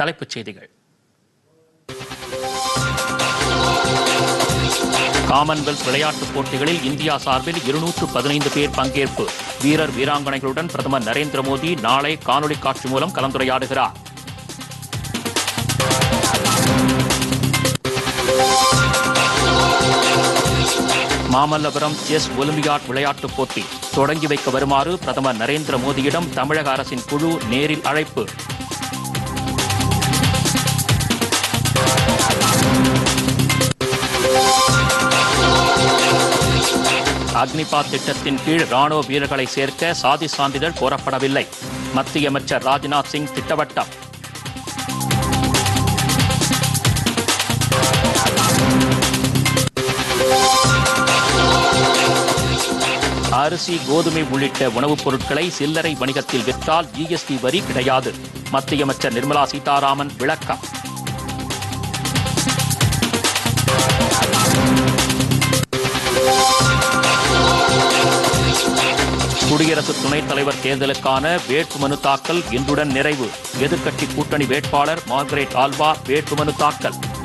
தலைப்புச் செய்திகள். காமன்வெல்த் விளையாட்டுப் போட்டிகளில் இந்தியா சார்பில் 215 பேர் பங்கேற்பு. வீரர் வீராங்கனைகளுடன் பிரதமர் நரேந்திர மோடி நாளை காணொலி காட்சி மூலம் கலந்துரையாடுகிறார். மாமல்லபுரம் செஸ் ஒலிம்பியாட் விளையாட்டுப் போட்டி தொடங்கி வைக்க வருமாறு பிரதமர் நரேந்திர மோடியிடம் தமிழக அரசின் குழு நேரில் அழைப்பு. அக்னிபத் திட்டத்தின் கீழ் ராணுவ வீரர்களை சேர்க்க சாதி சான்றிதழ் கோரப்படவில்லை. மத்திய அமைச்சர் ராஜ்நாத் சிங் திட்டவட்டம். அரிசி, கோதுமை உள்ளிட்ட உணவுப் பொருட்களை சில்லறை வணிகத்தில் விற்றால் ஜிஎஸ்டி வரி கிடையாது. மத்திய அமைச்சர் நிர்மலா சீதாராமன் விளக்கம். குடியரசு துணைத் தலைவர் தேர்தலுக்கான வேட்புமனு தாக்கல் இன்றுடன் நிறைவு. எதிர்க்கட்சி கூட்டணி வேட்பாளர் மார்கரெட் ஆல்வா வேட்புமனு தாக்கல்.